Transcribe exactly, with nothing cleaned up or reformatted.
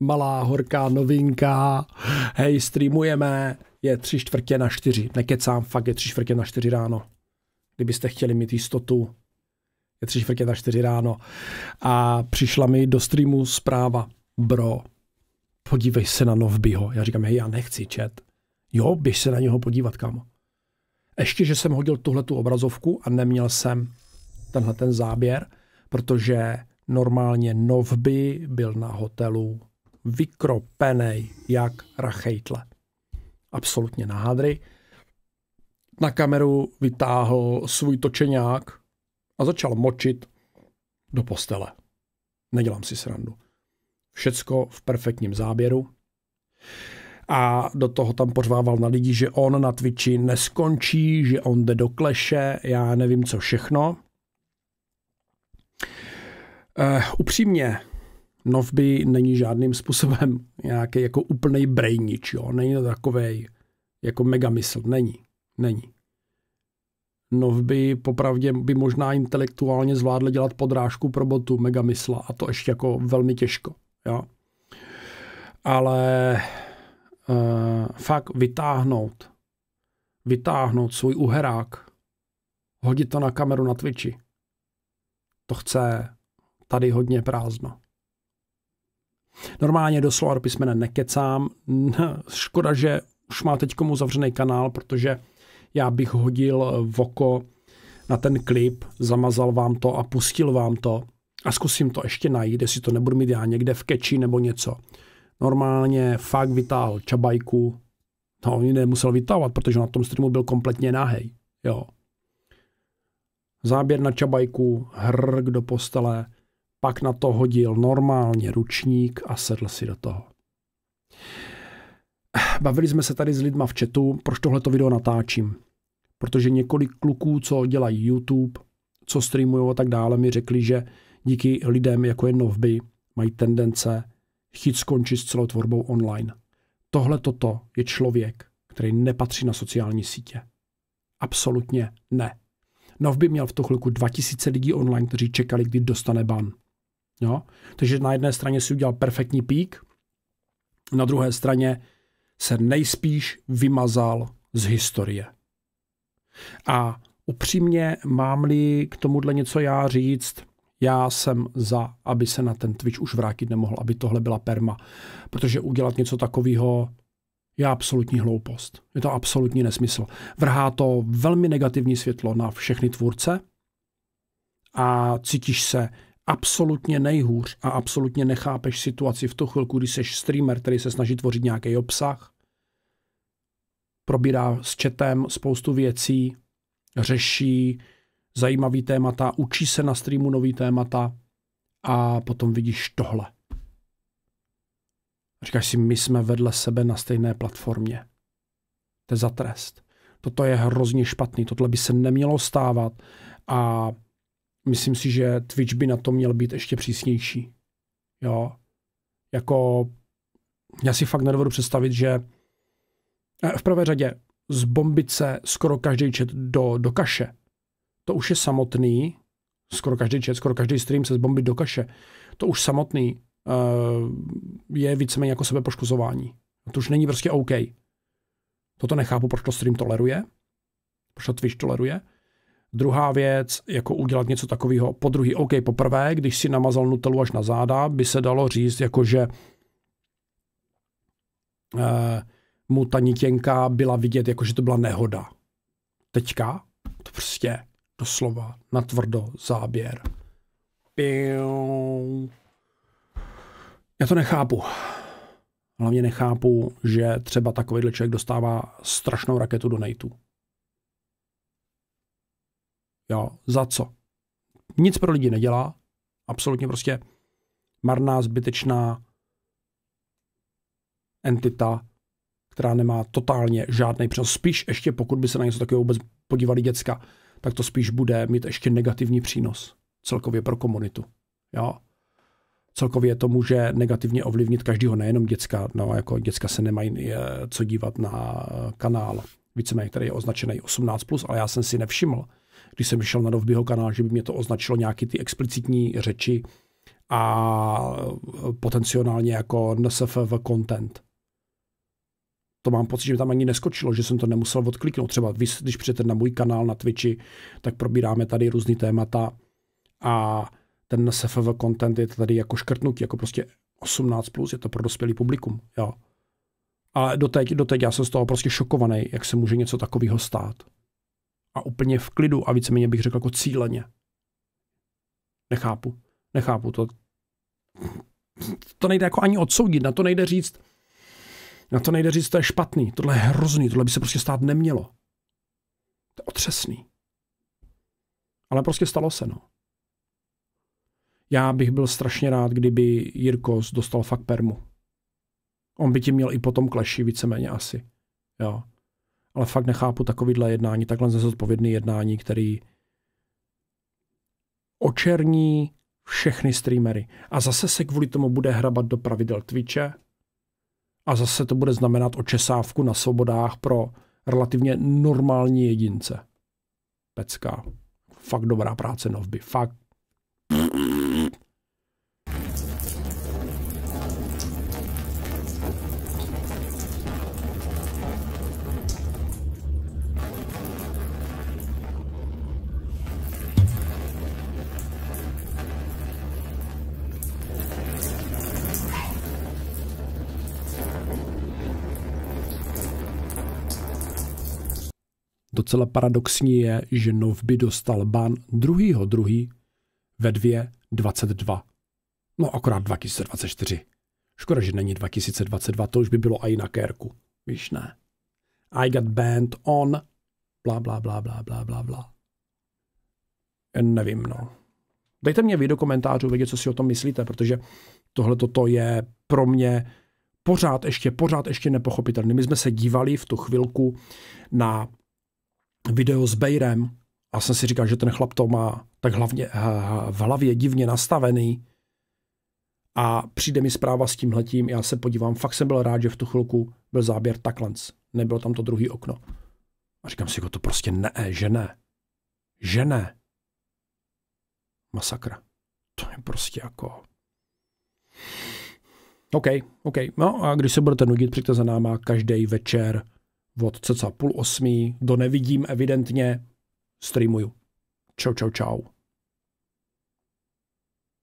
malá horká novinka, hej, streamujeme, je tři čtvrtě na čtyři, nekecám, fakt je tři čtvrtě na čtyři ráno, kdybyste chtěli mít jistotu, je tři čtvrtě na čtyři ráno a přišla mi do streamu zpráva, bro, podívej se na Novbyho, já říkám, hej, já nechci chat, jo, běž se na něho podívat, kámo. Ještě, že jsem hodil tuhle tu obrazovku a neměl jsem tenhle ten záběr, protože normálně Novby byl na hotelu vykropenej jak rachejtle. Absolutně na hadry. Na kameru vytáhl svůj točeňák a začal močit do postele. Nedělám si srandu. Všecko v perfektním záběru. A do toho tam pořvával na lidi, že on na Twitchi neskončí, že on jde do kleše, já nevím co všechno. Uh, upřímně, Novby není žádným způsobem nějaký jako úplnej brejnič, jo? Není to takovej jako megamysl, není, není. Novby popravdě by možná intelektuálně zvládl dělat podrážku pro botu megamysla a to ještě jako velmi těžko, jo? Ale uh, fakt vytáhnout, vytáhnout svůj uherák, hodit to na kameru na Twitchi, to chce tady hodně prázdno. Normálně doslova do písmene nekecám. Škoda, že už má teď komu zavřený kanál, protože já bych hodil voko na ten klip, zamazal vám to a pustil vám to a zkusím to ještě najít, jestli to nebudu mít já někde v keči nebo něco. Normálně fakt vytáhl Čabajku. No, on ji nemusel vytávat, protože na tom streamu byl kompletně nahej. Jo. Záběr na Čabajku, hrk do postele, pak na to hodil normálně ručník a sedl si do toho. Bavili jsme se tady s lidma v chatu, proč tohleto video natáčím. Protože několik kluků, co dělají YouTube, co streamují a tak dále, mi řekli, že díky lidem, jako je Novby, mají tendence chtít skončit s celou tvorbou online. Tohle toto je člověk, který nepatří na sociální sítě. Absolutně ne. Novby měl v tu chvilku dva tisíce lidí online, kteří čekali, kdy dostane ban. Jo? Takže na jedné straně si udělal perfektní pík, na druhé straně se nejspíš vymazal z historie. A upřímně, mám-li k tomuhle něco já říct, já jsem za, aby se na ten Twitch už vrátit nemohl, aby tohle byla perma. Protože udělat něco takového je absolutní hloupost. Je to absolutní nesmysl. Vrhá to velmi negativní světlo na všechny tvůrce a cítíš se absolutně nejhůř a absolutně nechápeš situaci v tu chvilku, kdy jsi streamer, který se snaží tvořit nějaký obsah, probírá s chatem spoustu věcí, řeší zajímavý témata, učí se na streamu nový témata a potom vidíš tohle. Říkáš si, my jsme vedle sebe na stejné platformě. To je za trest. Toto je hrozně špatný, tohle by se nemělo stávat a myslím si, že Twitch by na to měl být ještě přísnější. Jo? Jako, já si fakt nedovedu představit, že v prvé řadě zbombit se skoro každý chat do, do kaše. To už je samotný, skoro každý chat, skoro každý stream se zbombit do kaše. To už samotný je víceméně jako sebepoškozování. To už není prostě OK. Toto nechápu, proč to stream toleruje, proč to Twitch toleruje. Druhá věc, jako udělat něco takového po druhý. OK, poprvé, když si namazal Nutellu až na záda, by se dalo říct, jakože eh, mu ta nitěnka byla vidět, jakože to byla nehoda. Teďka to prostě doslova natvrdo záběr. Piu. Já to nechápu. Hlavně nechápu, že třeba takovýhle člověk dostává strašnou raketu donatů. Jo, za co? Nic pro lidi nedělá. Absolutně prostě marná, zbytečná entita, která nemá totálně žádný přínos. Spíš ještě, pokud by se na něco takového vůbec podívali děcka, tak to spíš bude mít ještě negativní přínos celkově pro komunitu. Jo. Celkově to může negativně ovlivnit každého, nejenom děcka. No, jako děcka se nemají co dívat na kanál, víceméně, který je označený osmnáct plus, ale já jsem si nevšiml, když jsem šel na Novbyho kanál, že by mě to označilo nějaký ty explicitní řeči a potenciálně jako N S F V content. To mám pocit, že mi tam ani neskočilo, že jsem to nemusel odkliknout. Třeba když přijete na můj kanál na Twitchi, tak probíráme tady různý témata a ten N S F V content je tady jako škrtnutí, jako prostě osmnáct plus, je to pro dospělý publikum. Jo. A doteď, doteď já jsem z toho prostě šokovaný, jak se může něco takového stát. A úplně v klidu a víceméně bych řekl jako cíleně. Nechápu. Nechápu to. To nejde jako ani odsoudit, na to nejde říct, na to nejde říct, to je špatný, tohle je hrozný, tohle by se prostě stát nemělo. To je otřesný. Ale prostě stalo se, no. Já bych byl strašně rád, kdyby Jirko dostal fakt permu. On by ti měl i potom kleši, víceméně asi. Jo. Ale fakt nechápu takovýhle jednání, takhle nezodpovědný jednání, který očerní všechny streamery. A zase se kvůli tomu bude hrabat do pravidel Twitche a zase to bude znamenat očesávku na svobodách pro relativně normální jedince. Pecka. Fakt dobrá práce Novby. Fakt. Docela paradoxní je, že Novby dostal ban druhého druhého ve dvě dvacet dva. No akorát dva tisíce dvacet čtyři. Škoda, že není dva tisíce dvacet dva, to už by bylo aj na kérku. Víš, ne? I got banned on bla bla bla bla bla bla bla. Nevím, no. Dejte mě vy do komentářů vědět, co si o tom myslíte, protože tohle toto je pro mě pořád ještě, pořád ještě nepochopitelné. My jsme se dívali v tu chvilku na video s Bejrem a jsem si říkal, že ten chlap to má tak hlavně v hlavě divně nastavený a přijde mi zpráva s tímhletím, já se podívám, fakt jsem byl rád, že v tu chvilku byl záběr takhle, nebylo tam to druhý okno. A říkám si, jako to prostě ne, že ne, že ne. Masakra. To je prostě jako... OK, OK, no a když se budete nudit, přijďte za náma každý večer od cca půl osmí do nevidím evidentně streamuju. Čau, čau, čau.